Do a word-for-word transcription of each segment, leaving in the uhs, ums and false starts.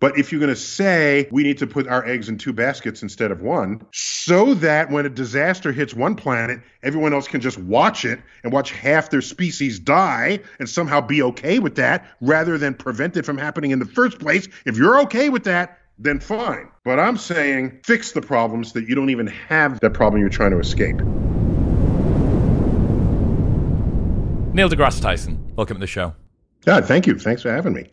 But if you're going to say we need to put our eggs in two baskets instead of one, so that when a disaster hits one planet, everyone else can just watch it and watch half their species die and somehow be okay with that rather than prevent it from happening in the first place. If you're okay with that, then fine. But I'm saying fix the problems that you don't even have that problem you're trying to escape. Neil deGrasse Tyson, welcome to the show. Yeah, thank you. Thanks for having me.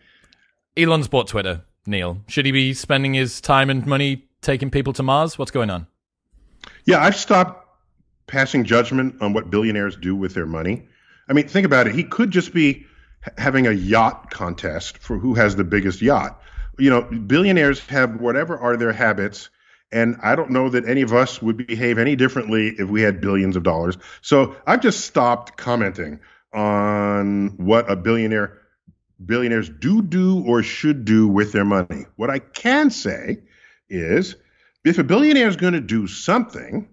Elon's bought Twitter. Neil, should he be spending his time and money taking people to Mars? What's going on? Yeah, I've stopped passing judgment on what billionaires do with their money. I mean, think about it. He could just be having a yacht contest for who has the biggest yacht. You know, billionaires have whatever are their habits, and I don't know that any of us would behave any differently if we had billions of dollars. So I've just stopped commenting on what a billionaire Billionaires do do or should do with their money. What I can say is if a billionaire is going to do something,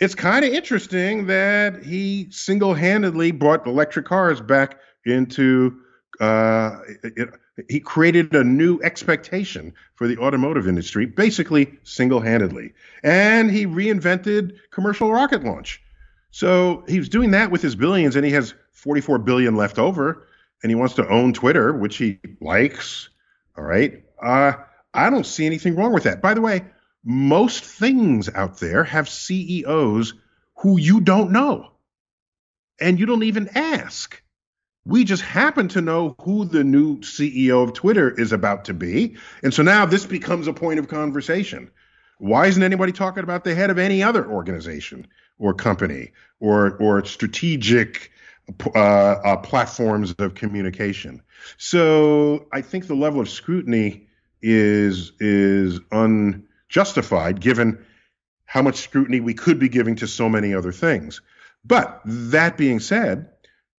it's kind of interesting that he single-handedly brought electric cars back into uh, it, it, he created a new expectation for the automotive industry, basically single-handedly. And he reinvented commercial rocket launch. So he was doing that with his billions, and he has forty-four billion dollars left over. And he wants to own Twitter, which he likes, all right? Uh, I don't see anything wrong with that. By the way, most things out there have C E Os who you don't know, and you don't even ask. We just happen to know who the new C E O of Twitter is about to be, and so now this becomes a point of conversation. Why isn't anybody talking about the head of any other organization or company or or strategic Uh, uh, platforms of communication? So I think the level of scrutiny is is unjustified, given how much scrutiny we could be giving to so many other things. But that being said,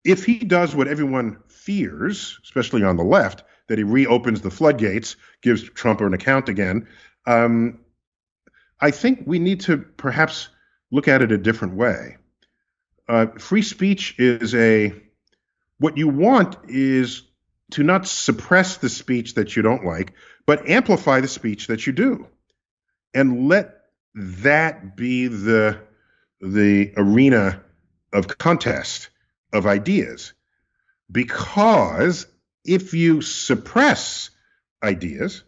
if he does what everyone fears, especially on the left, that he reopens the floodgates, gives Trump an account again, um, I think we need to perhaps look at it a different way. Uh, free speech is a, what you want is to not suppress the speech that you don't like, but amplify the speech that you do. And let that be the, the arena of contest of ideas. Because if you suppress ideas,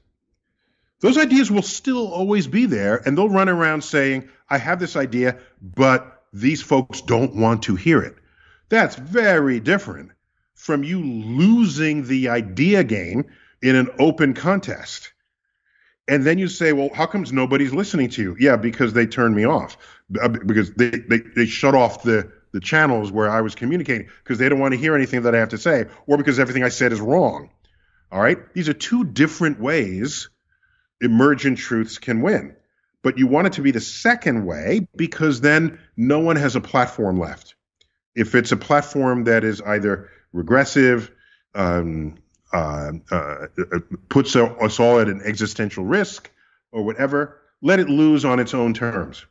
those ideas will still always be there, and they'll run around saying, I have this idea, but these folks don't want to hear it. That's very different from you losing the idea game in an open contest. And then you say, well, how comes nobody's listening to you? Yeah, because they turned me off. Because they, they, they shut off the, the channels where I was communicating because they don't want to hear anything that I have to say, or because everything I said is wrong. All right? These are two different ways emergent truths can win. But you want it to be the second way, because then no one has a platform left. If it's a platform that is either regressive, um, uh, uh, puts us all at an existential risk or whatever, let it lose on its own terms.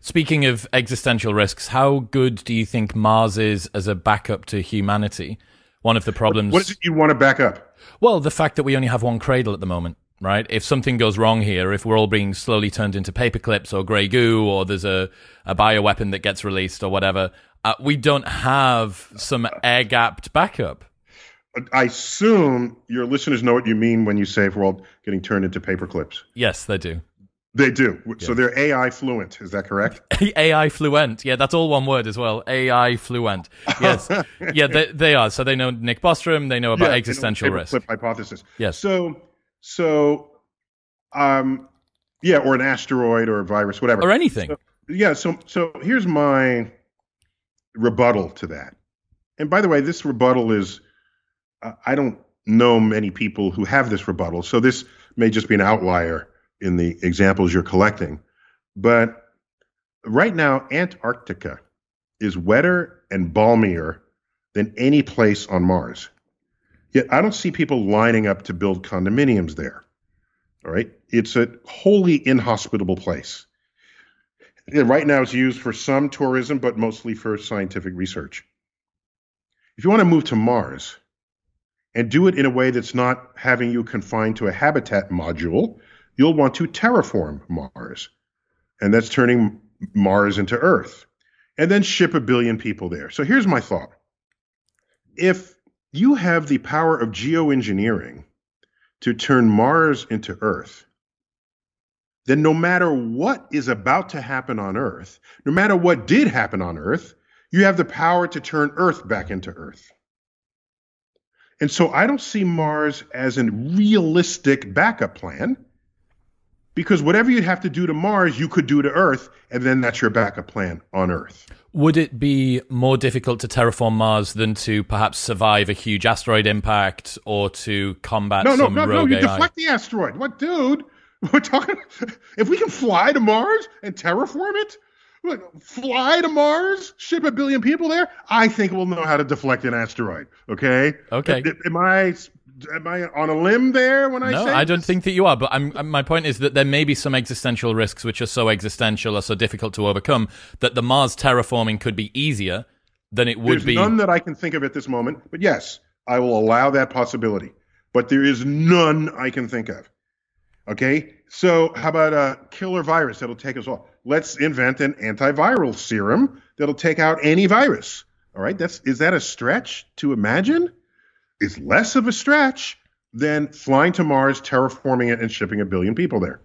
Speaking of existential risks, how good do you think Mars is as a backup to humanity? One of the problems... What is it you want to back up? Well, the fact that we only have one cradle at the moment. Right? If something goes wrong here, if we're all being slowly turned into paperclips or grey goo, or there's a, a bioweapon that gets released or whatever, uh, we don't have some air-gapped backup. I assume your listeners know what you mean when you say we're all getting turned into paperclips. Yes, they do. They do. Yes. So they're A I fluent. Is that correct? A I fluent. Yeah, that's all one word as well. A I fluent. Yes. Yeah, they, they are. So they know Nick Bostrom. They know about yeah, existential they know risk. Paperclip hypothesis. Yes. So... So, um, yeah, or an asteroid or a virus, whatever. Or anything. So, yeah, so so here's my rebuttal to that. And by the way, this rebuttal is, uh, I don't know many people who have this rebuttal, so this may just be an outlier in the examples you're collecting. But right now, Antarctica is wetter and balmier than any place on Mars. Yet I don't see people lining up to build condominiums there, all right? It's a wholly inhospitable place. And right now it's used for some tourism, but mostly for scientific research. If you want to move to Mars, and do it in a way that's not having you confined to a habitat module, you'll want to terraform Mars. And that's turning Mars into Earth. And then ship a billion people there. So here's my thought. If you have the power of geoengineering to turn Mars into Earth, then no matter what is about to happen on Earth, no matter what did happen on Earth, you have the power to turn Earth back into Earth. And so I don't see Mars as a realistic backup plan, because whatever you'd have to do to Mars, you could do to Earth, and then that's your backup plan on Earth. Would it be more difficult to terraform Mars than to perhaps survive a huge asteroid impact or to combat no, no, some no, rogue No, no, no, you A I? Deflect the asteroid. What, dude? We're talking, if we can fly to Mars and terraform it, look, fly to Mars, ship a billion people there, I think we'll know how to deflect an asteroid, okay? Okay. Am I... Am I on a limb there when I no, say No, I don't think that you are, but I'm, my point is that there may be some existential risks which are so existential or so difficult to overcome that the Mars terraforming could be easier than it would There's be. There's none that I can think of at this moment, but yes, I will allow that possibility. But there is none I can think of. Okay? So how about a killer virus that'll take us all? Let's invent an antiviral serum that'll take out any virus. All right? That's, is that a stretch to imagine? Is less of a stretch than flying to Mars, terraforming it, and shipping a billion people there.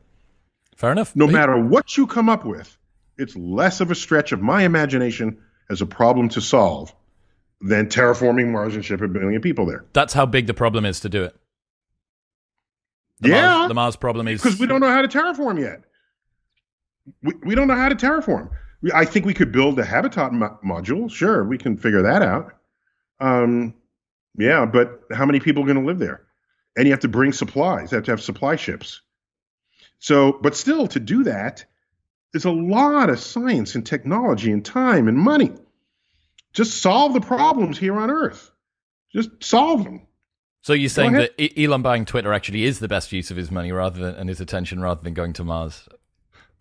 Fair enough. No matter what you come up with, it's less of a stretch of my imagination as a problem to solve than terraforming Mars and shipping a billion people there. That's how big the problem is to do it. The yeah. Mars, the Mars problem is... Because we don't know how to terraform yet. We, we don't know how to terraform. We, I think we could build a habitat mo module. Sure, we can figure that out. Um... Yeah, but how many people are going to live there? And you have to bring supplies. You have to have supply ships. So, but still, to do that, there's a lot of science and technology and time and money. Just solve the problems here on Earth. Just solve them. So you're saying that Elon buying Twitter actually is the best use of his money rather than and his attention rather than going to Mars?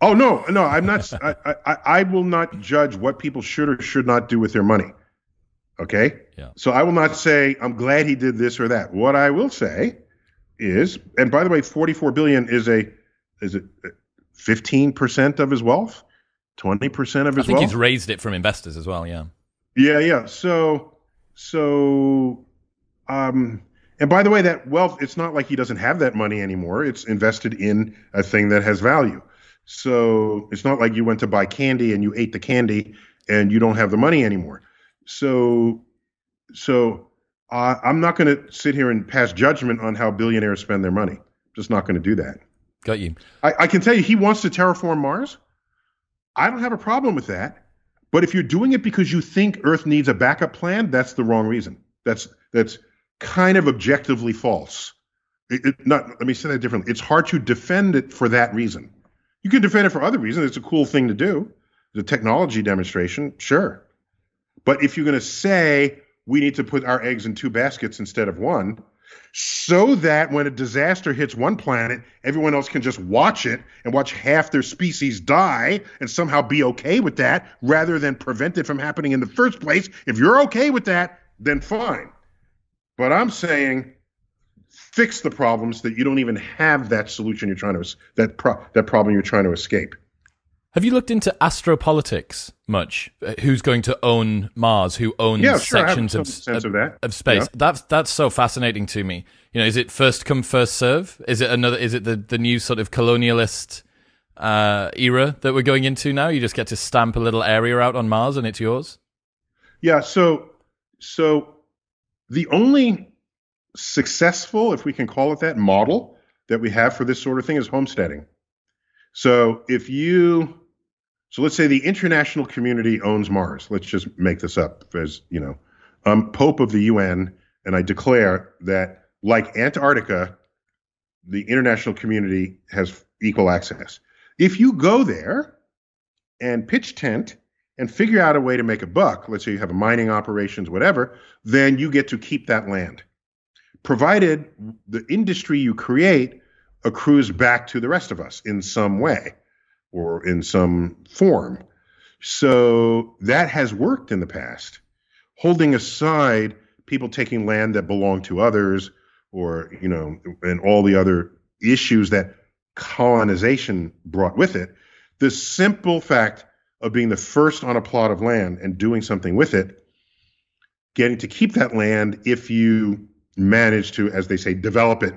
Oh, no, no, I'm not. I, I, I will not judge what people should or should not do with their money. Okay? Yeah. So I will not say, I'm glad he did this or that. What I will say is, and by the way, forty-four billion dollars is a, is it fifteen percent of his wealth? twenty percent of his I think wealth? He's raised it from investors as well, yeah. Yeah, yeah. So, so, um, and by the way, that wealth, it's not like he doesn't have that money anymore. It's invested in a thing that has value. So it's not like you went to buy candy and you ate the candy and you don't have the money anymore. So, so uh, I'm not going to sit here and pass judgment on how billionaires spend their money. I'm just not going to do that. Got you. I, I can tell you, he wants to terraform Mars. I don't have a problem with that. But if you're doing it because you think Earth needs a backup plan, that's the wrong reason. That's that's kind of objectively false. It, it, not let me say that differently. It's hard to defend it for that reason. You can defend it for other reasons. It's a cool thing to do. The technology demonstration, sure. But if you're going to say we need to put our eggs in two baskets instead of one, so that when a disaster hits one planet, everyone else can just watch it and watch half their species die and somehow be okay with that rather than prevent it from happening in the first place. If you're okay with that, then fine. But I'm saying fix the problems that you don't even have that solution you're trying to, that pro- that problem you're trying to escape. Have you looked into astropolitics much? Who's going to own Mars? Who owns yeah, sure, sections I have some of, sense of, that. of space? Yeah. That's that's so fascinating to me. You know, is it first come, first serve? Is it another? Is it the the new sort of colonialist uh, era that we're going into now? You just get to stamp a little area out on Mars and it's yours. Yeah. So, so the only successful, if we can call it that, model that we have for this sort of thing is homesteading. So if you So let's say the international community owns Mars. Let's just make this up as, you know, I'm Pope of the U N, and I declare that, like Antarctica, the international community has equal access. If you go there and pitch tent and figure out a way to make a buck, let's say you have a mining operations, whatever, then you get to keep that land, provided the industry you create accrues back to the rest of us in some way, or in some form. So that has worked in the past. Holding aside people taking land that belonged to others, or, you know, and all the other issues that colonization brought with it, the simple fact of being the first on a plot of land and doing something with it, getting to keep that land if you manage to, as they say, develop it,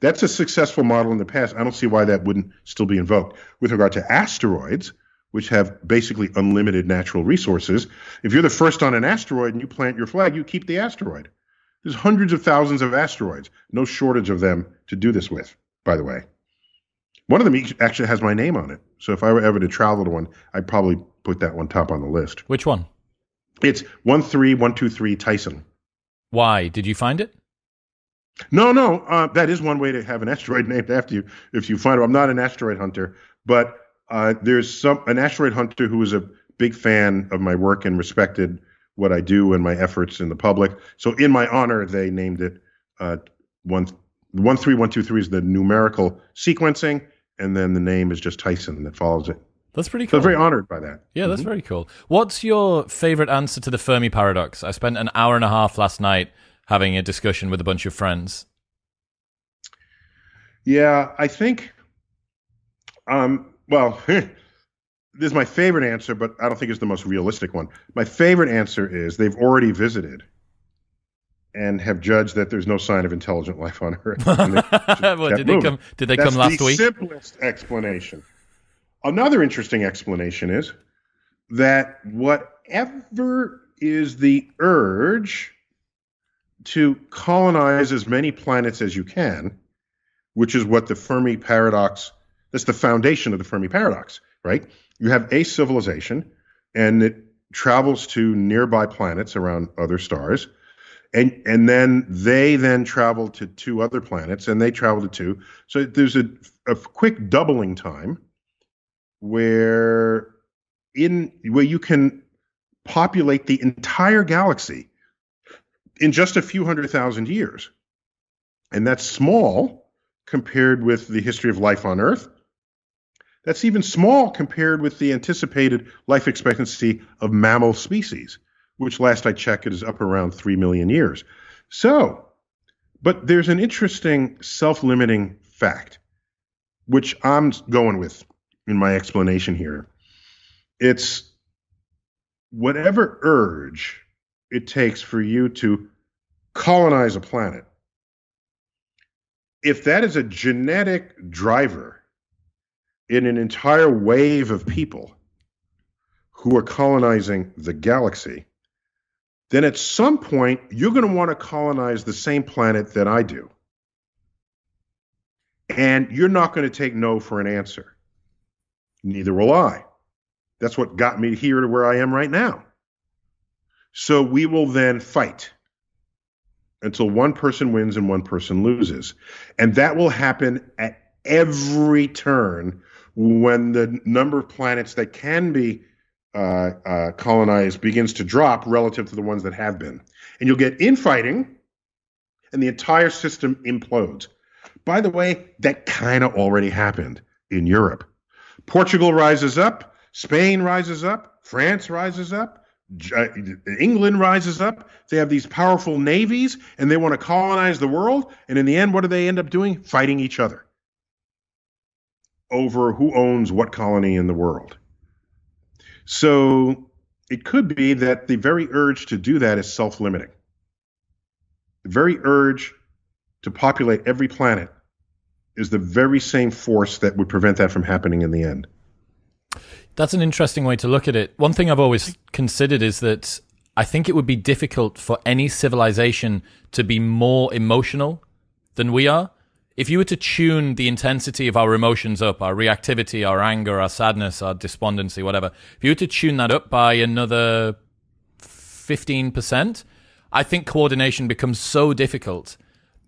that's a successful model in the past. I don't see why that wouldn't still be invoked. With regard to asteroids, which have basically unlimited natural resources, if you're the first on an asteroid and you plant your flag, you keep the asteroid. There's hundreds of thousands of asteroids, no shortage of them to do this with, by the way. One of them actually has my name on it. So if I were ever to travel to one, I'd probably put that one top on the list. Which one? It's one three one two three Tyson. Why? Did you find it? No, no. Uh, that is one way to have an asteroid named after you, if you find it. I'm not an asteroid hunter, but uh, there's some an asteroid hunter who is a big fan of my work and respected what I do and my efforts in the public. So in my honor, they named it uh, one three one two three is the numerical sequencing. And then the name is just Tyson that follows it. That's pretty cool. So I'm very honored by that. Yeah, that's mm-hmm. very cool. What's your favorite answer to the Fermi paradox? I spent an hour and a half last night having a discussion with a bunch of friends. Yeah, I think, um, well, this is my favorite answer, but I don't think it's the most realistic one. My favorite answer is they've already visited and have judged that there's no sign of intelligent life on Earth. well, did, they come, did they That's come last the week? The simplest explanation. Another interesting explanation is that whatever is the urge to colonize as many planets as you can, which is what the Fermi paradox, that's the foundation of the Fermi paradox, right? You have a civilization, and it travels to nearby planets around other stars, And and then they then travel to two other planets, and they travel to two. So there's a, a quick doubling time where in where you can populate the entire galaxy in just a few hundred thousand years. And that's small compared with the history of life on Earth. That's even small compared with the anticipated life expectancy of mammal species, which last I checked, it is up around three million years. So, but there's an interesting self-limiting fact, which I'm going with in my explanation here. It's whatever urge it takes for you to colonize a planet, if that is a genetic driver in an entire wave of people who are colonizing the galaxy, then at some point, you're going to want to colonize the same planet that I do. And you're not going to take no for an answer. Neither will I. That's what got me here to where I am right now. So we will then fight until one person wins and one person loses. And that will happen at every turn when the number of planets that can be Uh, uh, colonized begins to drop relative to the ones that have been. And you'll get infighting, and the entire system implodes. By the way, that kind of already happened in Europe. Portugal rises up, Spain rises up, France rises up, uh, England rises up. They have these powerful navies, and they want to colonize the world. And in the end, what do they end up doing? Fighting each other over who owns what colony in the world. So it could be that the very urge to do that is self-limiting. The very urge to populate every planet is the very same force that would prevent that from happening in the end. That's an interesting way to look at it. One thing I've always considered is that I think it would be difficult for any civilization to be more emotional than we are. If you were to tune the intensity of our emotions up, our reactivity, our anger, our sadness, our despondency, whatever, if you were to tune that up by another fifteen percent, I think coordination becomes so difficult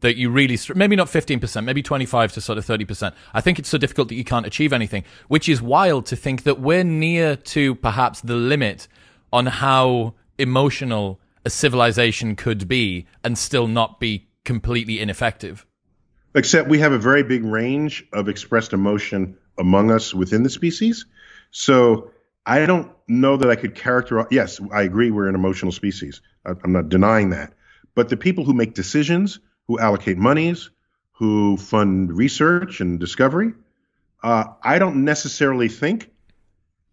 that you really, maybe not fifteen percent, maybe twenty-five to sort of thirty percent. I think it's so difficult that you can't achieve anything, which is wild to think that we're near to perhaps the limit on how emotional a civilization could be and still not be completely ineffective. Except we have a very big range of expressed emotion among us within the species. So I don't know that I could characterize. Yes, I agree we're an emotional species. I'm not denying that. But the people who make decisions, who allocate monies, who fund research and discovery, uh, I don't necessarily think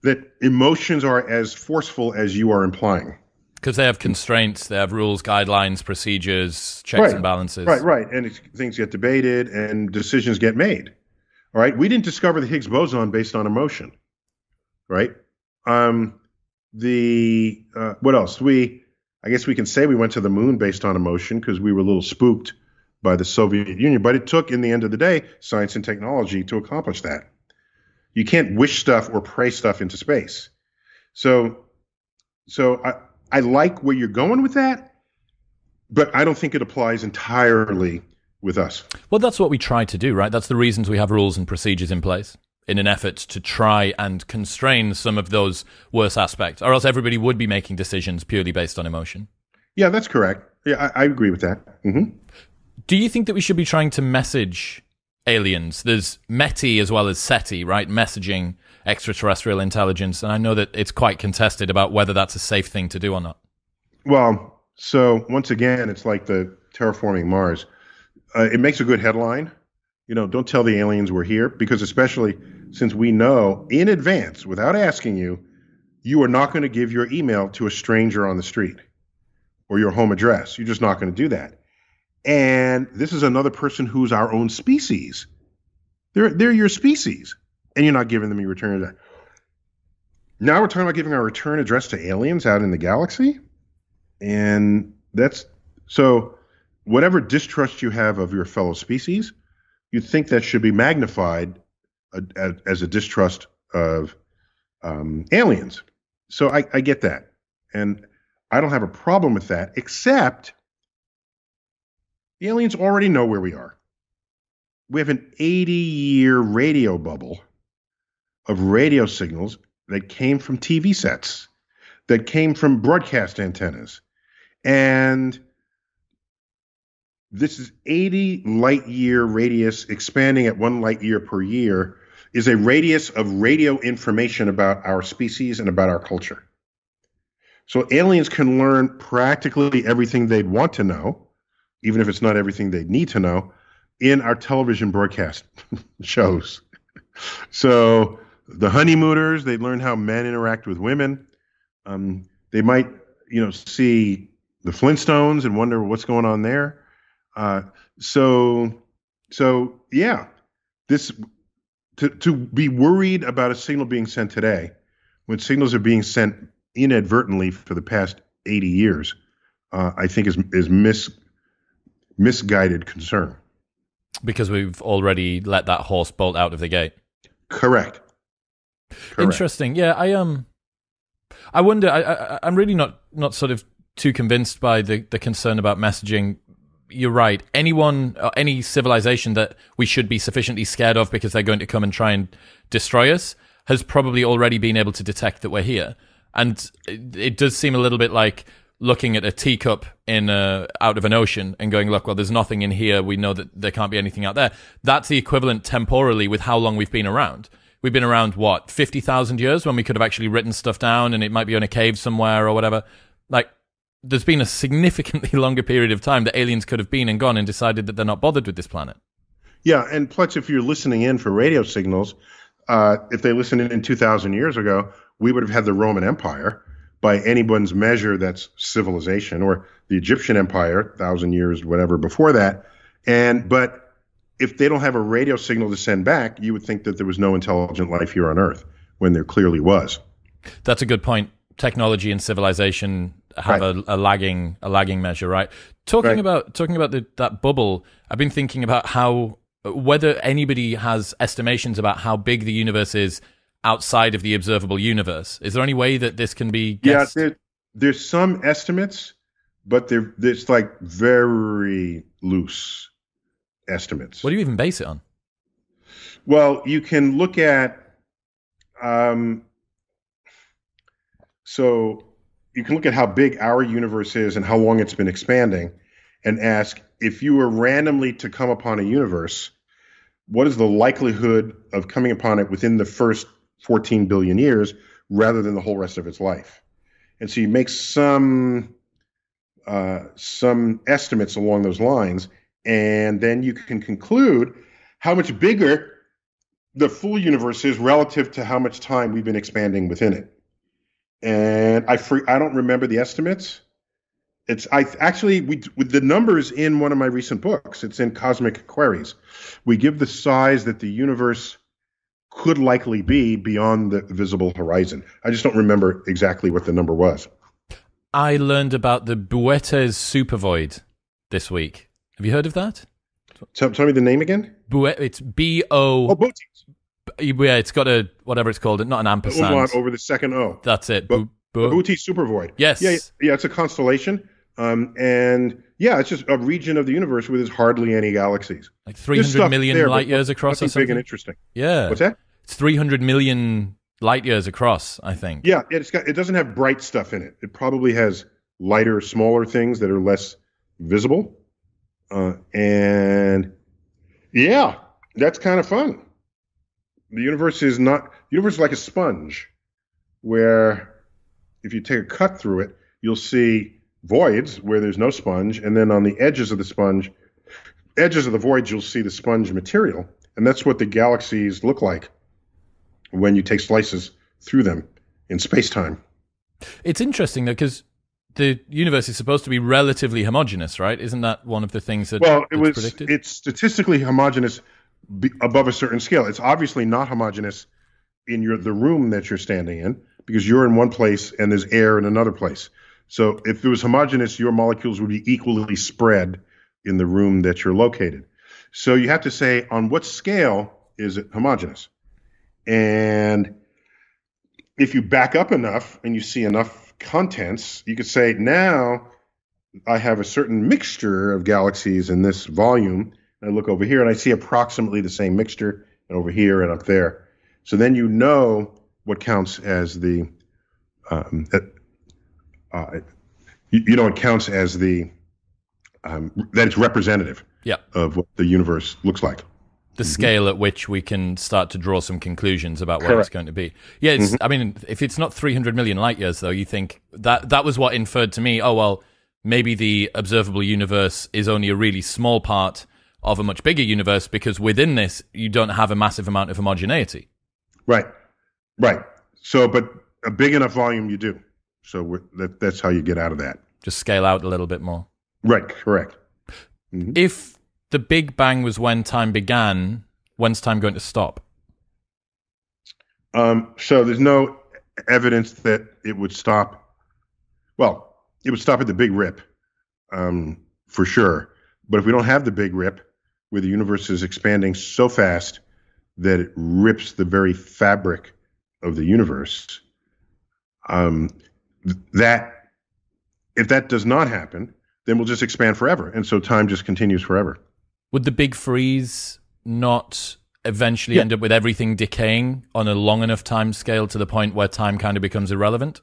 that emotions are as forceful as you are implying. Because they have constraints, they have rules, guidelines, procedures, checks right. and balances. Right, right. And it's, things get debated and decisions get made. All right. We didn't discover the Higgs boson based on emotion. Right. Um, the uh, what else? We I guess we can say we went to the moon based on emotion because we were a little spooked by the Soviet Union. But it took, in the end of the day, science and technology to accomplish that. You can't wish stuff or pray stuff into space. So so I. I like where you're going with that, but I don't think it applies entirely with us. Well, that's what we try to do, right? That's the reasons we have rules and procedures in place in an effort to try and constrain some of those worse aspects, or else everybody would be making decisions purely based on emotion. Yeah, that's correct. Yeah, I, I agree with that. Mm-hmm. Do you think that we should be trying to message aliens? There's METI as well as SETI, right? Messaging extraterrestrial intelligence, and I know that it's quite contested about whether that's a safe thing to do or not. Well, so once again, it's like the terraforming Mars. Uh, it makes a good headline. You know, don't tell the aliens we're here, because especially since we know in advance, without asking you, you are not going to give your email to a stranger on the street or your home address. You're just not going to do that. And this is another person who's our own species. They're, they're your species. And you're not giving them your return address. Now we're talking about giving our return address to aliens out in the galaxy. And that's, so whatever distrust you have of your fellow species, you'd think that should be magnified uh, as a distrust of um, aliens. So I, I get that. And I don't have a problem with that, except the aliens already know where we are. We have an eighty-year radio bubble of radio signals that came from T V sets, that came from broadcast antennas. And this is eighty light year radius, expanding at one light year per year, is a radius of radio information about our species and about our culture. So aliens can learn practically everything they'd want to know, even if it's not everything they need to know, in our television broadcast shows. So the honeymooners, they learn how men interact with women. Um, they might, you know, see the Flintstones and wonder what's going on there. Uh, so, so yeah, this to, to be worried about a signal being sent today when signals are being sent inadvertently for the past eighty years, uh, I think is, is mis, misguided concern. Because we've already let that horse bolt out of the gate. Correct. Correct. Interesting. Yeah, I um, I wonder. I, I I'm really not not sort of too convinced by the the concern about messaging. You're right. Anyone, or any civilization that we should be sufficiently scared of because they're going to come and try and destroy us has probably already been able to detect that we're here, and it, it does seem a little bit like looking at a teacup in a, out of an ocean and going, look, well, there's nothing in here. We know that there can't be anything out there. That's the equivalent temporally with how long we've been around. We've been around, what, fifty thousand years, when we could have actually written stuff down and it might be in a cave somewhere or whatever. Like, there's been a significantly longer period of time that aliens could have been and gone and decided that they're not bothered with this planet. Yeah, and plus, if you're listening in for radio signals, uh, if they listened in two thousand years ago, we would have had the Roman Empire. By anyone's measure, that's civilization, or the Egyptian Empire, thousand years, whatever, before that. And but if they don't have a radio signal to send back, you would think that there was no intelligent life here on Earth, when there clearly was. That's a good point. Technology and civilization have right. a, a lagging, a lagging measure, right? Talking right. about talking about the, that bubble, I've been thinking about how whether anybody has estimations about how big the universe is outside of the observable universe. Is there any way that this can be guessed? Yeah, there, there's some estimates, but they're it's like very loose estimates. What do you even base it on? Well, you can look at, um, so you can look at how big our universe is and how long it's been expanding, and ask, if you were randomly to come upon a universe, what is the likelihood of coming upon it within the first fourteen billion years rather than the whole rest of its life? And so you make some uh, some estimates along those lines, and then you can conclude how much bigger the full universe is relative to how much time we've been expanding within it. And I free, I don't remember the estimates. It's I actually we with the numbers in one of my recent books. It's in Cosmic Queries. We give the size that the universe could likely be beyond the visible horizon. I just don't remember exactly what the number was. I learned about the Boötes Supervoid this week. Have you heard of that? Tell, tell me the name again. Boet, it's B O. Oh, Boötes. Yeah, it's got a, whatever it's called, not an ampersand. Over, over the second O. That's it. Bo- Bo- Boötes Supervoid. Yes. Yeah, yeah, it's a constellation. Um, and yeah, it's just a region of the universe where there's hardly any galaxies. Like three hundred million there, light years across or something? Big and interesting. Yeah. What's that? It's three hundred million light years across, I think. Yeah, it's got, it doesn't have bright stuff in it. It probably has lighter, smaller things that are less visible. Uh, and yeah, that's kind of fun. The universe is not, the universe is like a sponge where if you take a cut through it, you'll see voids where there's no sponge. And then on the edges of the sponge, edges of the voids, you'll see the sponge material. And that's what the galaxies look like when you take slices through them in space-time. It's interesting though, because the universe is supposed to be relatively homogeneous, right? Isn't that one of the things that well, it was predicted? It's statistically homogeneous above a certain scale. It's obviously not homogeneous in your the room that you're standing in, because you're in one place and there's air in another place. So if it was homogeneous, your molecules would be equally spread in the room that you're located. So you have to say, on what scale is it homogeneous? And if you back up enough and you see enough contents, you could say, now I have a certain mixture of galaxies in this volume, and I look over here and I see approximately the same mixture, and over here and up there. So then you know what counts as the um, uh, you, you know it counts as the um, that it's representative yeah. of what the universe looks like. The scale at which we can start to draw some conclusions about what Correct. It's going to be. Yeah, it's, mm-hmm. I mean, if it's not three hundred million light years, though, you think that that was what inferred to me, oh, well, maybe the observable universe is only a really small part of a much bigger universe, because within this, you don't have a massive amount of homogeneity. Right, right. So, but a big enough volume you do. So we're, that, that's how you get out of that. Just scale out a little bit more. Right, correct. Mm-hmm. If the Big Bang was when time began, when's time going to stop? Um, so there's no evidence that it would stop. Well, it would stop at the Big Rip, um, for sure. But if we don't have the Big Rip, where the universe is expanding so fast that it rips the very fabric of the universe, um, that if that does not happen, then we'll just expand forever. And so time just continues forever. Would the big freeze not eventually yeah. end up with everything decaying on a long enough time scale to the point where time kind of becomes irrelevant?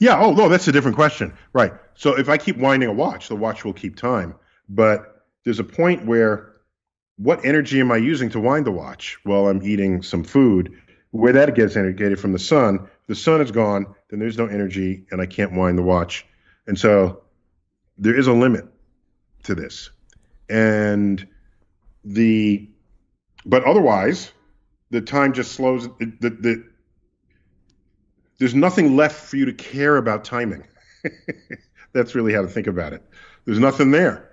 Yeah. Oh, no, that's a different question. Right. So if I keep winding a watch, the watch will keep time. But there's a point where what energy am I using to wind the watch? Well, I'm eating some food. Where that gets energetic from the sun, the sun is gone, then there's no energy and I can't wind the watch. And so there is a limit to this. And the, but otherwise, the time just slows. The, the, the, there's nothing left for you to care about timing. That's really how to think about it. There's nothing there.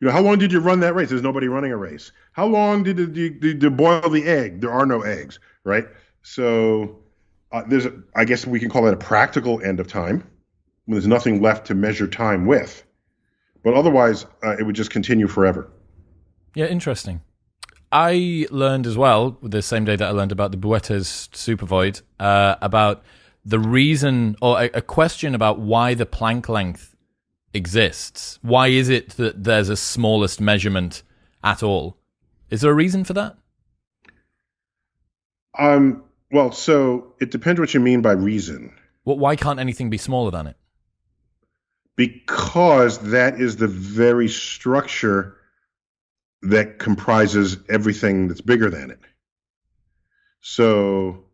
You know, how long did you run that race? There's nobody running a race. How long did you, did you boil the egg? There are no eggs, right? So uh, there's, a, I guess we can call that a practical end of time, when there's nothing left to measure time with. But otherwise, uh, it would just continue forever. Yeah, interesting. I learned as well, the same day that I learned about the Boötes Supervoid, uh, about the reason, or a, a question about why the Planck length exists. Why is it that there's a smallest measurement at all? Is there a reason for that? Um. Well, so it depends what you mean by reason. Well, why can't anything be smaller than it? Because that is the very structure that comprises everything that's bigger than it. So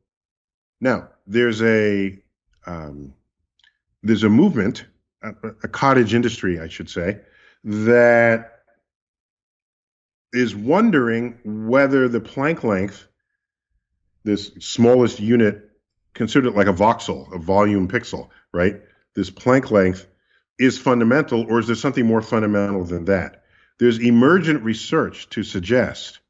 now there's a um, there's a movement a, a cottage industry, I should say, that is wondering whether the Planck length, this smallest unit, consider it like a voxel, a volume pixel, right? This Planck length is fundamental, or is there something more fundamental than that? There's emergent research to suggest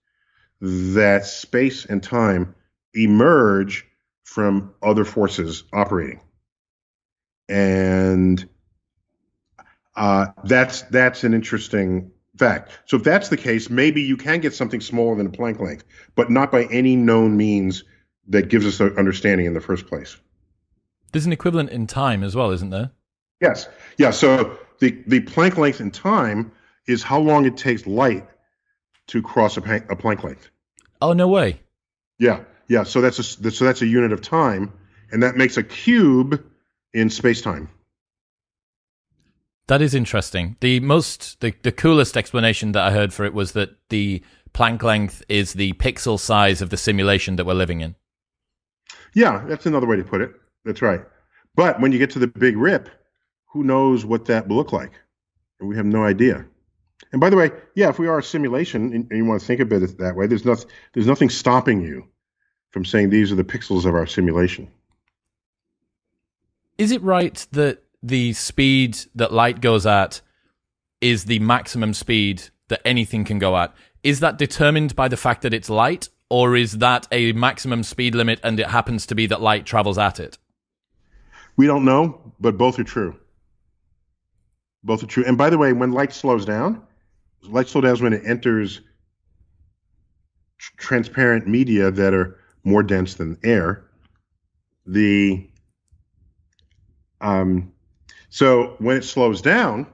that space and time emerge from other forces operating. And uh, that's that's an interesting fact. So if that's the case, maybe you can get something smaller than a Planck length, but not by any known means that gives us an understanding in the first place. There's an equivalent in time as well, isn't there? Yes. Yeah, so the, the Planck length in time is how long it takes light to cross a, pan- a Planck length. Oh, no way. Yeah, yeah. So that's a, so that's a unit of time, and that makes a cube in space-time. That is interesting. The most, the, the coolest explanation that I heard for it was that the Planck length is the pixel size of the simulation that we're living in. Yeah, that's another way to put it. That's right. But when you get to the big rip, who knows what that will look like? We have no idea. And by the way, yeah, if we are a simulation, and you want to think about it that way, there's nothing, there's nothing stopping you from saying these are the pixels of our simulation. Is it right that the speed that light goes at is the maximum speed that anything can go at? Is that determined by the fact that it's light, or is that a maximum speed limit and it happens to be that light travels at it? We don't know, but both are true. Both are true. And by the way, when light slows down, light slows down when it enters tr- transparent media that are more dense than air. The um, so when it slows down,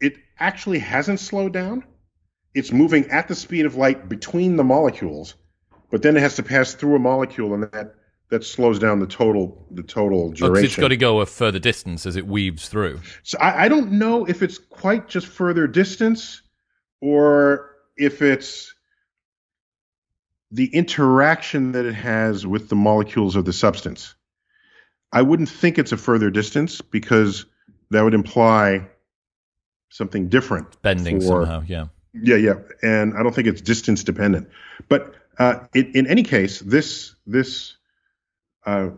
it actually hasn't slowed down. It's moving at the speed of light between the molecules, but then it has to pass through a molecule, and that that slows down the total the total duration. Oh, it's got to go a further distance as it weaves through. So I, I don't know if it's quite just further distance, or if it's the interaction that it has with the molecules of the substance. I wouldn't think it's a further distance, because that would imply something different. Bending for, somehow, yeah. Yeah, yeah, and I don't think it's distance dependent. But uh, in, in any case, this this Uh,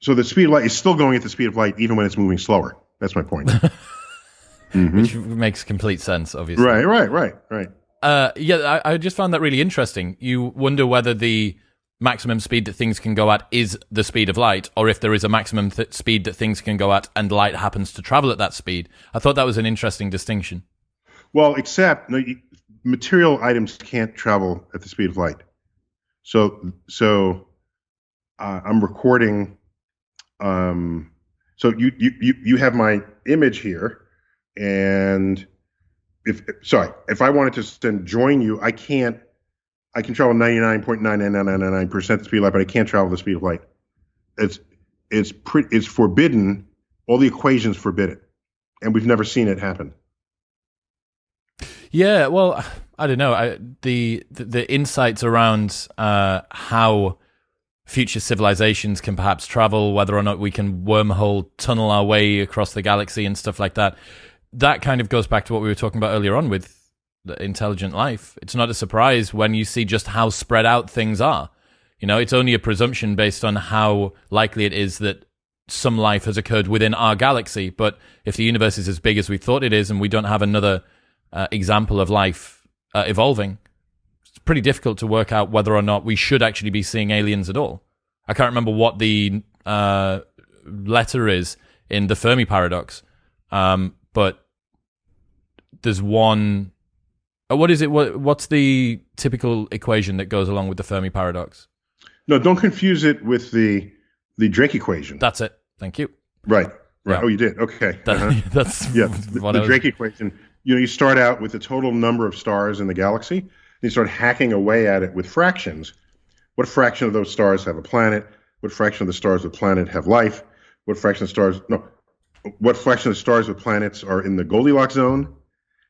so the speed of light is still going at the speed of light, even when it's moving slower. That's my point. Mm-hmm. Which makes complete sense, obviously. Right, right, right, right. Uh, yeah, I, I just found that really interesting. You wonder whether the maximum speed that things can go at is the speed of light, or if there is a maximum th- speed that things can go at and light happens to travel at that speed. I thought that was an interesting distinction. Well, except no, material items can't travel at the speed of light. So, so... Uh, I'm recording, um, so you, you, you have my image here, and if, sorry, if I wanted to send, join you, I can't, I can travel ninety-nine point nine nine nine nine percent the speed of light, but I can't travel the speed of light. It's, it's pretty, it's forbidden. All the equations forbid it, and we've never seen it happen. Yeah. Well, I don't know. I, the, the, the insights around, uh, how future civilizations can perhaps travel, whether or not we can wormhole tunnel our way across the galaxy and stuff like that. That kind of goes back to what we were talking about earlier on with the intelligent life. It's not a surprise when you see just how spread out things are. You know, it's only a presumption based on how likely it is that some life has occurred within our galaxy. But if the universe is as big as we thought it is, and we don't have another uh, example of life uh, evolving, pretty difficult to work out whether or not we should actually be seeing aliens at all. I can't remember what the uh, letter is in the Fermi paradox, um, but there's one... Oh, what is it? What, what's the typical equation that goes along with the Fermi paradox? No, don't confuse it with the the Drake equation. That's it. Thank you. Right. Right. Yeah. Oh, you did. Okay. That, uh-huh. That's yeah. The, the Drake equation. You know, you start out with the total number of stars in the galaxy. You start hacking away at it with fractions. What fraction of those stars have a planet? What fraction of the stars with planet have life? What fraction of stars? No, what fraction of stars with planets are in the Goldilocks zone?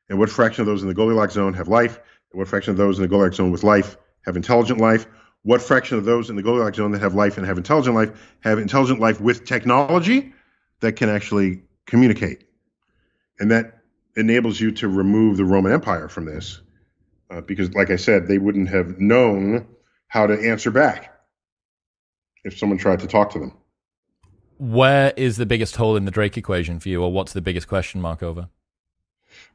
And what fraction of those in the Goldilocks zone have life? And what fraction of those in the Goldilocks zone with life have intelligent life? What fraction of those in the Goldilocks zone that have life and have intelligent life have intelligent life with technology that can actually communicate. And that enables you to remove the Roman Empire from this, uh, because, like I said, they wouldn't have known how to answer back if someone tried to talk to them. Where is the biggest hole in the Drake equation for you, or what's the biggest question mark over?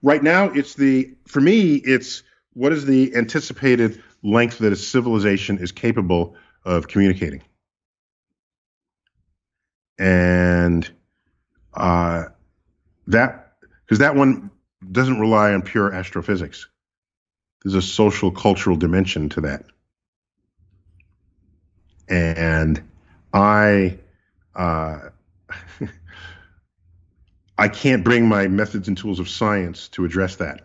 Right now, it's the for me, it's what is the anticipated length that a civilization is capable of communicating? And uh, that, because that one doesn't rely on pure astrophysics. There's a social, cultural dimension to that. And I, uh, I can't bring my methods and tools of science to address that.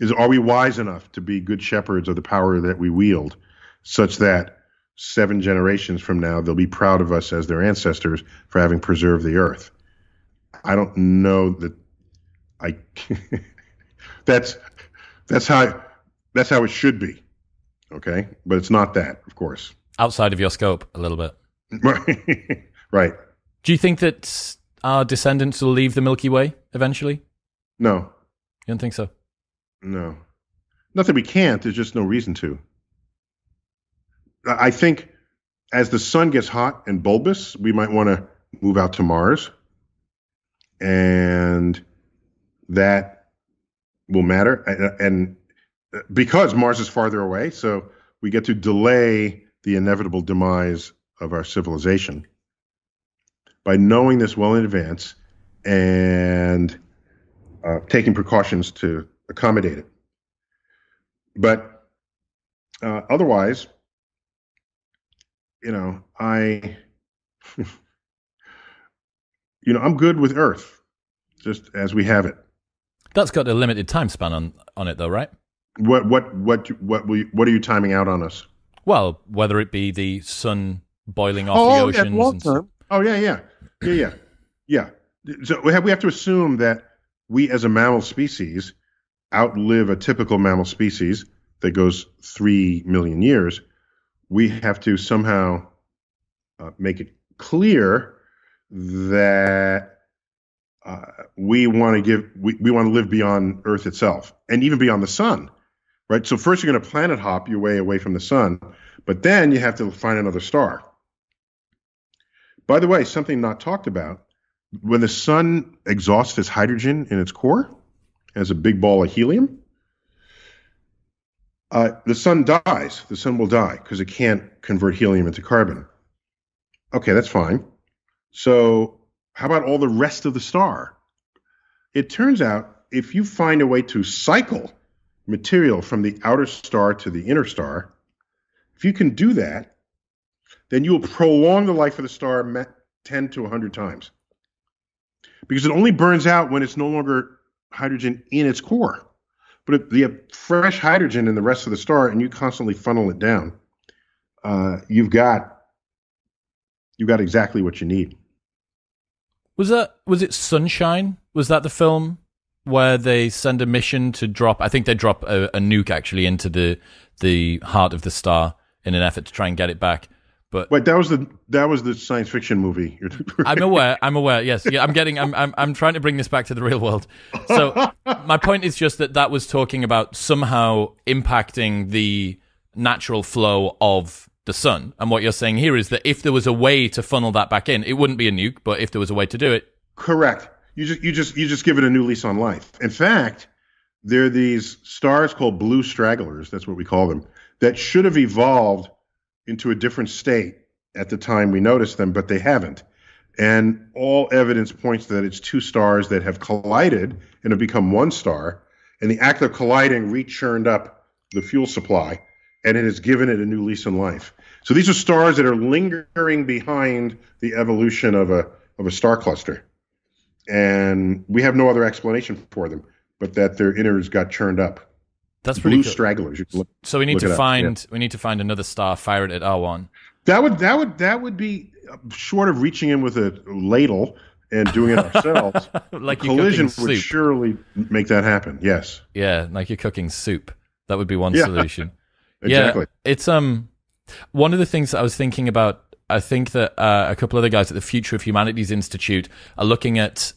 Is, are we wise enough to be good shepherds of the power that we wield, such that seven generations from now, they'll be proud of us as their ancestors for having preserved the Earth? I don't know that I, that's, that's how, that's how it should be. Okay. But it's not that, of course. Outside of your scope a little bit. Right. Right. Do you think that our descendants will leave the Milky Way eventually? No. You don't think so? No. Not that we can't. There's just no reason to. I think as the sun gets hot and bulbous, we might want to move out to Mars. And that will matter. And because Mars is farther away, so we get to delay the inevitable demise of our civilization by knowing this well in advance and uh, taking precautions to accommodate it. But uh, otherwise, you know, I, you know, I'm good with Earth just as we have it. That's got a limited time span on, on it, though, right? What what what what will you, what are you timing out on us? Well, whether it be the sun boiling off oh, the oceans. Yeah, long term. And... Oh, yeah, yeah. Yeah, yeah. Yeah. So we have, we have to assume that we as a mammal species outlive a typical mammal species that goes three million years. We have to somehow uh, make it clear that uh, we want to give we, we want to live beyond Earth itself and even beyond the sun. Right. So first, you're going to planet hop your way away from the sun, but then you have to find another star. By the way, something not talked about: when the sun exhausts its hydrogen in its core as a big ball of helium, uh, the sun dies. The sun will die because it can't convert helium into carbon. Okay, that's fine. So how about all the rest of the star? It turns out if you find a way to cycle material from the outer star to the inner star, if you can do that, then you will prolong the life of the star ten to one hundred times, because it only burns out when it's no longer hydrogen in its core, but if you have fresh hydrogen in the rest of the star and you constantly funnel it down, uh, you've got you've got exactly what you need. Was that was it Sunshine? Was that the film where they send a mission to drop, I think they drop a, a nuke actually into the the heart of the star in an effort to try and get it back? But wait, that was the that was the science fiction movie. I'm aware. I'm aware. Yes, yeah. I'm getting. I'm, I'm. I'm trying to bring this back to the real world. So my point is just that that was talking about somehow impacting the natural flow of the sun, and what you're saying here is that if there was a way to funnel that back in, it wouldn't be a nuke. But if there was a way to do it, correct. You just, you just, you just give it a new lease on life. In fact, there are these stars called blue stragglers. That's what we call them. That should have evolved into a different state at the time we noticed them, but they haven't. And all evidence points that it's two stars that have collided and have become one star. And the act of colliding re-churned up the fuel supply, and it has given it a new lease on life. So these are stars that are lingering behind the evolution of a of a star cluster. And we have no other explanation for them, but that their innards got churned up. That's pretty Blue cool. stragglers. You look, so we need to find yeah. we need to find another star, fire it at R one. That would that would that would be short of reaching in with a ladle and doing it ourselves. Like collision would soup. surely make that happen. Yes. Yeah, like you're cooking soup. That would be one yeah. solution. Exactly. Yeah, it's um one of the things that I was thinking about. I think that uh, a couple other guys at the Future of Humanities Institute are looking at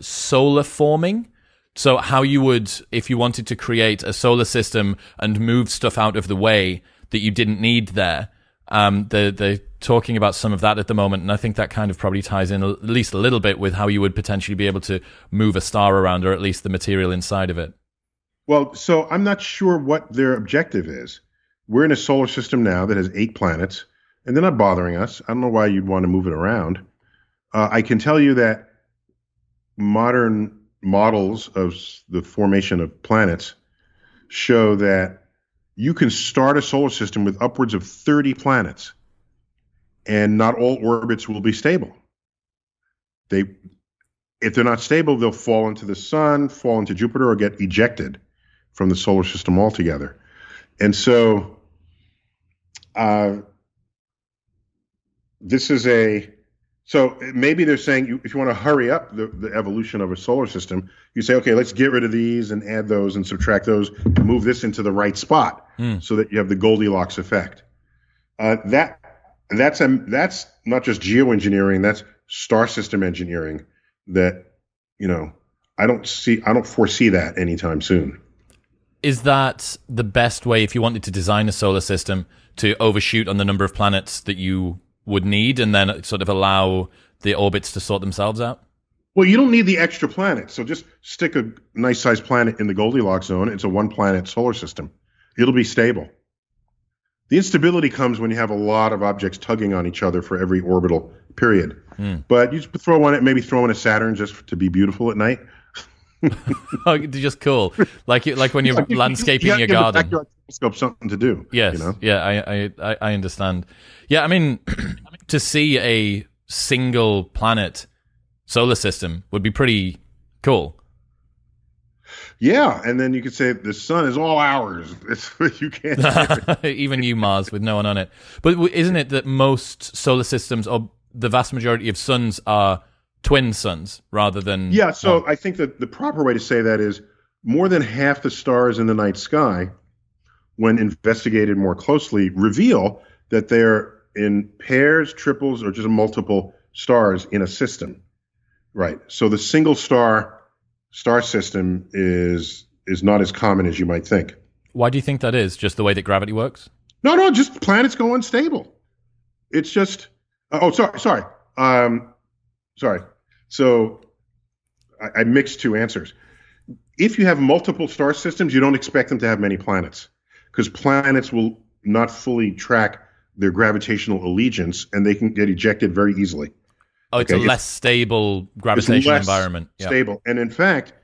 solar forming. So how you would, if you wanted to create a solar system and move stuff out of the way that you didn't need there, um, they're, they're talking about some of that at the moment. And I think that kind of probably ties in at least a little bit with how you would potentially be able to move a star around, or at least the material inside of it. Well, so I'm not sure what their objective is. We're in a solar system now that has eight planets, and they're not bothering us. I don't know why you'd want to move it around. Uh, I can tell you that modern models of the formation of planets show that you can start a solar system with upwards of thirty planets, and not all orbits will be stable. They, if they're not stable, they'll fall into the sun, fall into Jupiter, or get ejected from the solar system altogether. And so uh, this is a... So maybe they're saying you, if you want to hurry up the, the evolution of a solar system, you say, okay, let's get rid of these and add those and subtract those and move this into the right spot mm. so that you have the Goldilocks effect. Uh, that that's a, that's not just geoengineering, that's star system engineering that, you know, I don't see, I don't foresee that anytime soon. Is that the best way, if you wanted to design a solar system, to overshoot on the number of planets that you would need and then sort of allow the orbits to sort themselves out? Well, you don't need the extra planets. So just stick a nice sized planet in the Goldilocks zone. It's a one planet solar system. It'll be stable. The instability comes when you have a lot of objects tugging on each other for every orbital period. Mm. But you just throw one at, maybe throw in a Saturn just to be beautiful at night. Just cool, like you, like when you're yeah, landscaping you, you your garden. Your telescope something to do. Yes, you know? yeah, I, I, I understand. Yeah, I mean, to see a single planet solar system would be pretty cool. Yeah, and then you could say the sun is all ours. It's, you can't even you Mars with no one on it. But isn't it that most solar systems, or the vast majority of suns, are twin suns rather than... Yeah, so one. I think that the proper way to say that is more than half the stars in the night sky, when investigated more closely, reveal that they're in pairs, triples, or just multiple stars in a system. Right. So the single star star system is is not as common as you might think. Why do you think that is? Just the way that gravity works? No, no, just planets go unstable. It's just... Uh, oh, sorry, sorry. Um, sorry. So I, I mixed two answers. If you have multiple star systems, you don't expect them to have many planets, because planets will not fully track their gravitational allegiance, and they can get ejected very easily. Oh, it's okay? a less it's, stable gravitational less environment. Yeah. Stable. And in fact,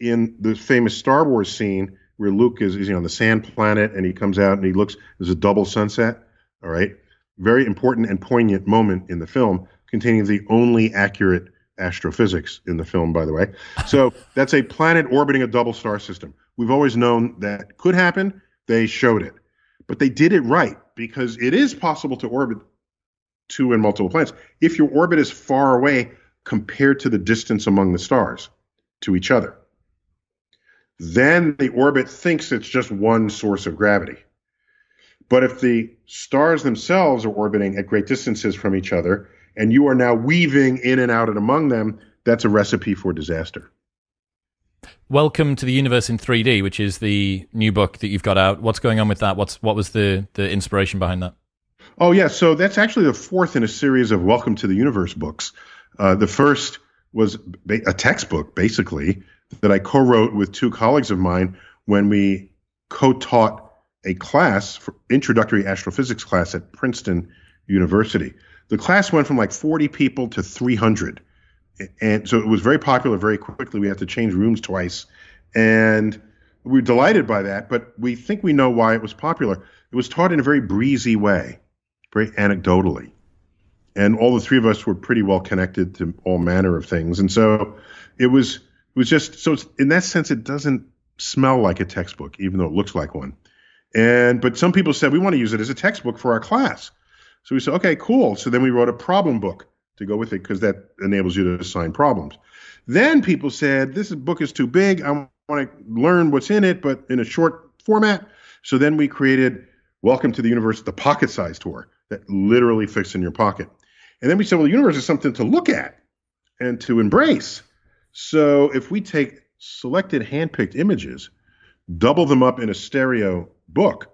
in the famous Star Wars scene where Luke is, is on the sand planet, and he comes out and he looks, there's a double sunset. All right. Very important and poignant moment in the film, containing the only accurate astrophysics in the film, by the way. So that's a planet orbiting a double star system. We've always known that could happen. They showed it. But they did it right, because it is possible to orbit two and multiple planets if your orbit is far away compared to the distance among the stars to each other. Then the orbit thinks it's just one source of gravity. But if the stars themselves are orbiting at great distances from each other, and you are now weaving in and out and among them, that's a recipe for disaster. Welcome to the Universe in three D, which is the new book that you've got out. What's going on with that? What's What was the, the inspiration behind that? Oh, yeah. So that's actually the fourth in a series of Welcome to the Universe books. Uh, the first was a textbook, basically, that I co-wrote with two colleagues of mine when we co-taught a class, for introductory astrophysics class at Princeton University. The class went from like forty people to three hundred. And so it was very popular very quickly. We had to change rooms twice. And we were delighted by that, but we think we know why it was popular. It was taught in a very breezy way, very anecdotally. And all the three of us were pretty well connected to all manner of things. And so it was, it was just, so it's, in that sense, it doesn't smell like a textbook, even though it looks like one. And but some people said, we want to use it as a textbook for our class. So we said, okay, cool. So then we wrote a problem book to go with it, because that enables you to assign problems. Then people said, this book is too big. I want to learn what's in it, but in a short format. So then we created Welcome to the Universe, the pocket-sized tour that literally fits in your pocket. And then we said, well, the universe is something to look at and to embrace. So if we take selected handpicked images, double them up in a stereo book,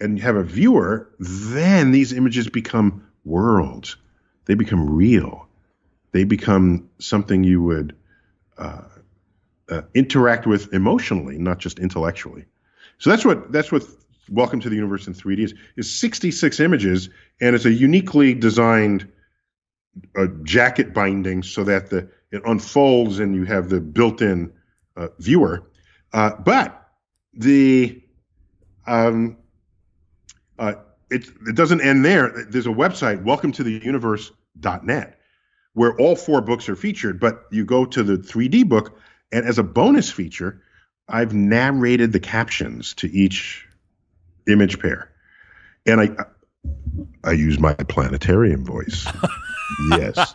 and have a viewer, then these images become worlds. They become real. They become something you would uh, uh, interact with emotionally, not just intellectually. So that's what that's what Welcome to the Universe in three D is. Is sixty-six images, and it's a uniquely designed uh, jacket binding so that the it unfolds and you have the built-in uh, viewer. Uh, but the um, uh, it, it doesn't end there. There's a website, welcome to the universe dot net, where all four books are featured, but you go to the three D book, and as a bonus feature, I've narrated the captions to each image pair. And I I use my planetarium voice. Yes.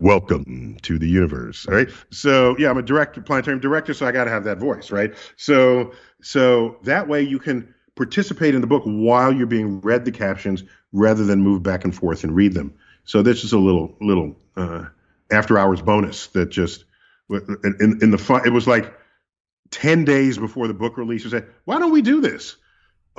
Welcome to the universe. All right. So yeah, I'm a director, planetarium director, so I got to have that voice, right? So so that way you can participate in the book while you're being read the captions, rather than move back and forth and read them. So this is a little little uh, after hours bonus that just in in the fun. It was like ten days before the book release. We said, "Why don't we do this?"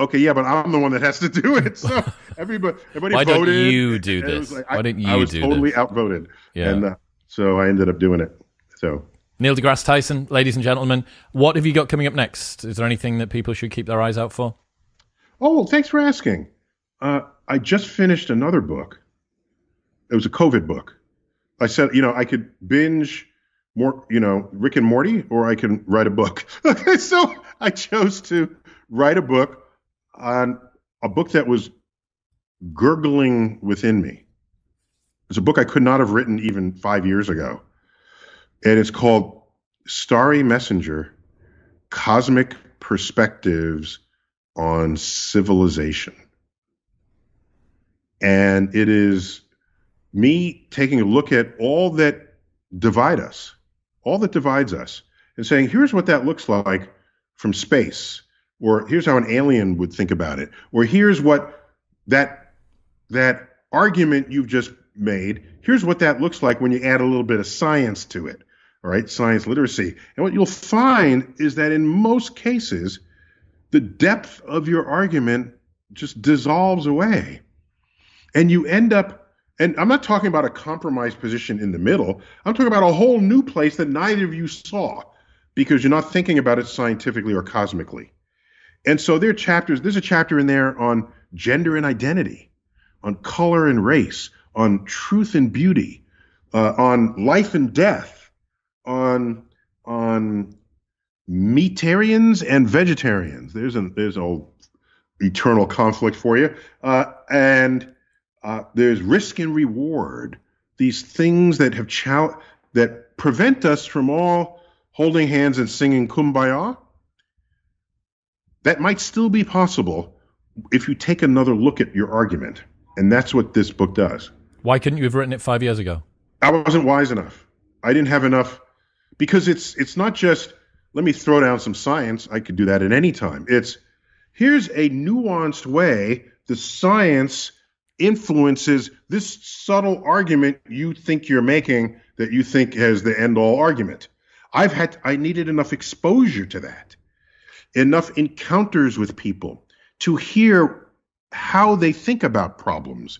Okay, yeah, but I'm the one that has to do it. So everybody, everybody Why voted. Why don't you do this? Like, Why didn't you do this? I was do totally this? outvoted. Yeah, and uh, so I ended up doing it. So Neil deGrasse Tyson, ladies and gentlemen, what have you got coming up next? Is there anything that people should keep their eyes out for? Oh, well, thanks for asking. Uh, I just finished another book. It was a COVID book. I said, you know, I could binge more, you know, Rick and Morty, or I can write a book. So I chose to write a book on a book that was gurgling within me. It's a book I could not have written even five years ago. And it's called Starry Messenger, Cosmic Perspectives on Civilization. And it is me taking a look at all that divide us, all that divides us, and saying, here's what that looks like from space, or here's how an alien would think about it, or here's what that that argument you've just made, here's what that looks like when you add a little bit of science to it, all right, science literacy. And what you'll find is that in most cases, the depth of your argument just dissolves away. And you end up, and I'm not talking about a compromised position in the middle. I'm talking about a whole new place that neither of you saw because you're not thinking about it scientifically or cosmically. And so there are chapters, there's a chapter in there on gender and identity, on color and race, on truth and beauty, uh, on life and death, on on meatarians and vegetarians. There's an there's an eternal conflict for you. Uh, and uh, there's risk and reward. These things that have chal- that prevent us from all holding hands and singing "Kumbaya." That might still be possible if you take another look at your argument, and that's what this book does. Why couldn't you have written it five years ago? I wasn't wise enough. I didn't have enough, because it's it's not just, let me throw down some science. I could do that at any time. It's, here's a nuanced way the science influences this subtle argument you think you're making that you think has the end-all argument. I've had, I needed enough exposure to that, enough encounters with people to hear how they think about problems,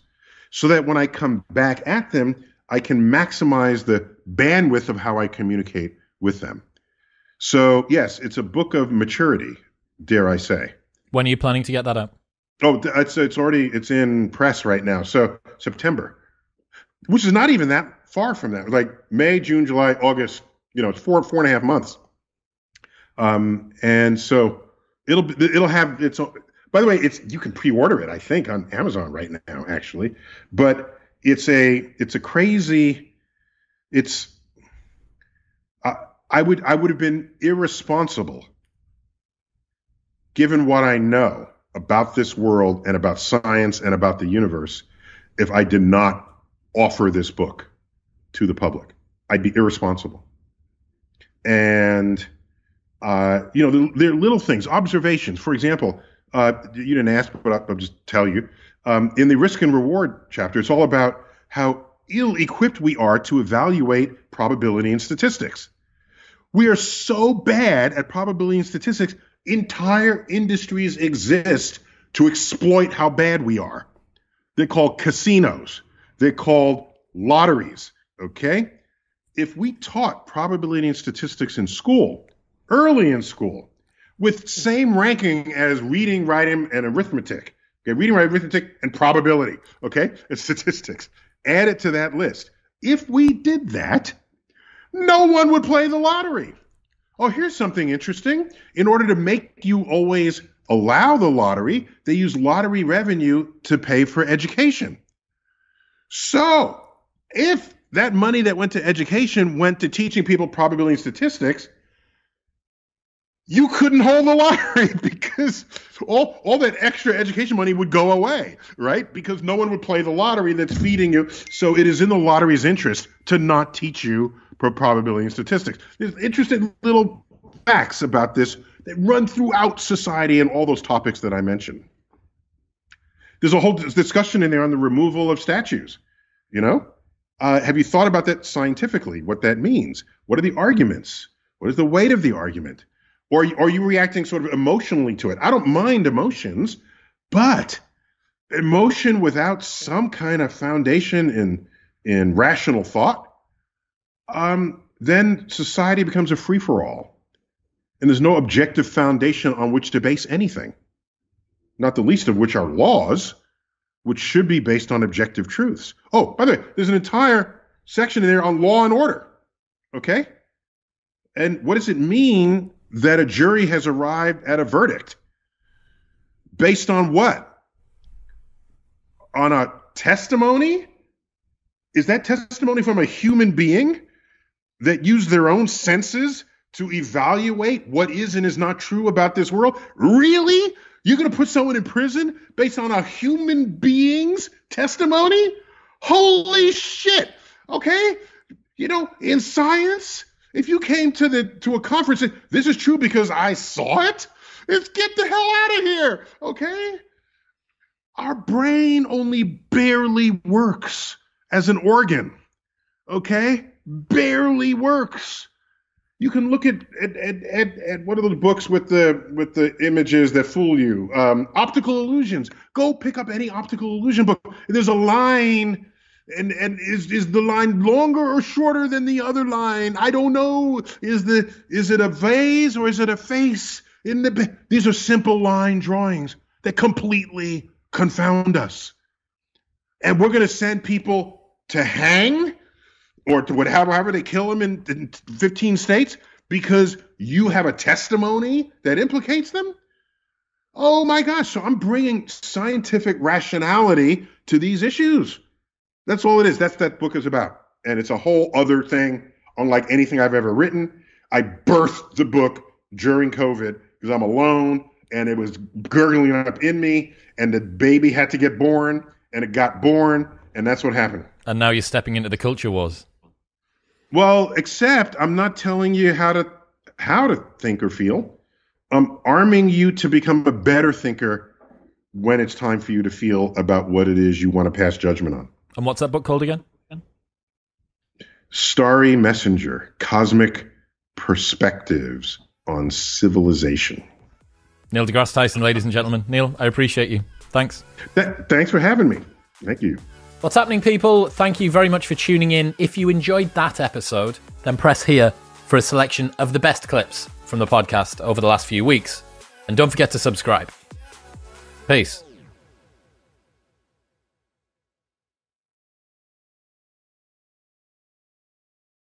so that when I come back at them, I can maximize the bandwidth of how I communicate with them. So yes, it's a book of maturity, dare I say. When are you planning to get that out? Oh, it's it's already, it's in press right now. So September, which is not even that far from that. Like May, June, July, August, you know, it's four, four and a half months. Um, and so it'll, it'll have its own, by the way, it's, you can pre-order it, I think, on Amazon right now, actually, but it's a, it's a crazy, it's, uh, I would, I would have been irresponsible given what I know about this world and about science and about the universe if I did not offer this book to the public. I'd be irresponsible. And Uh, you know, there are little things, observations. For example, uh, you didn't ask, but I'll, I'll just tell you. Um, in the risk and reward chapter, it's all about how ill-equipped we are to evaluate probability and statistics. We are so bad at probability and statistics, entire industries exist to exploit how bad we are. They're called casinos. They're called lotteries, okay? If we taught probability and statistics in school, early in school, with same ranking as reading, writing, and arithmetic, okay, reading, writing, arithmetic, and probability, okay, and statistics, add it to that list. If we did that, no one would play the lottery. Oh, here's something interesting. In order to make you always allow the lottery, they use lottery revenue to pay for education. So if that money that went to education went to teaching people probability and statistics, you couldn't hold the lottery because all, all that extra education money would go away, right? Because no one would play the lottery that's feeding you. So it is in the lottery's interest to not teach you probability and statistics. There's interesting little facts about this that run throughout society and all those topics that I mentioned. There's a whole discussion in there on the removal of statues. You know, uh, have you thought about that scientifically, what that means? What are the arguments? What is the weight of the argument? Or are you reacting sort of emotionally to it? I don't mind emotions, but emotion without some kind of foundation in, in rational thought, um, then society becomes a free-for-all. And there's no objective foundation on which to base anything, not the least of which are laws, which should be based on objective truths. Oh, by the way, there's an entire section in there on law and order, okay? And what does it mean that a jury has arrived at a verdict? Based on what? On a testimony? Is that testimony from a human being that used their own senses to evaluate what is and is not true about this world? Really? You're going to put someone in prison based on a human being's testimony? Holy shit. Okay. You know, in science, if you came to the to a conference and this is true because I saw it, it's get the hell out of here. Okay. Our brain only barely works as an organ, okay? Barely works. You can look at at, at, at at one of those books with the with the images that fool you. Um, optical illusions. Go pick up any optical illusion book. There's a line, and and is is the line longer or shorter than the other line? I don't know. Is the is it a vase or is it a face in the? These are simple line drawings that completely confound us. And we're going to send people to hang or to whatever, however they kill them in, in fifteen states because you have a testimony that implicates them? Oh, my gosh. So I'm bringing scientific rationality to these issues. That's all it is. That's what that book is about. And it's a whole other thing, unlike anything I've ever written. I birthed the book during COVID because I'm alone and it was gurgling up in me and the baby had to get born. And it got born, and that's what happened. And now you're stepping into the culture wars. Well, except I'm not telling you how to how to think or feel. I'm arming you to become a better thinker when it's time for you to feel about what it is you want to pass judgment on. And what's that book called again? Starry Messenger, Cosmic Perspectives on Civilization. Neil deGrasse Tyson, ladies and gentlemen. Neil, I appreciate you. Thanks. Th- thanks for having me. Thank you. What's happening, people? Thank you very much for tuning in. If you enjoyed that episode, then press here for a selection of the best clips from the podcast over the last few weeks. And don't forget to subscribe. Peace.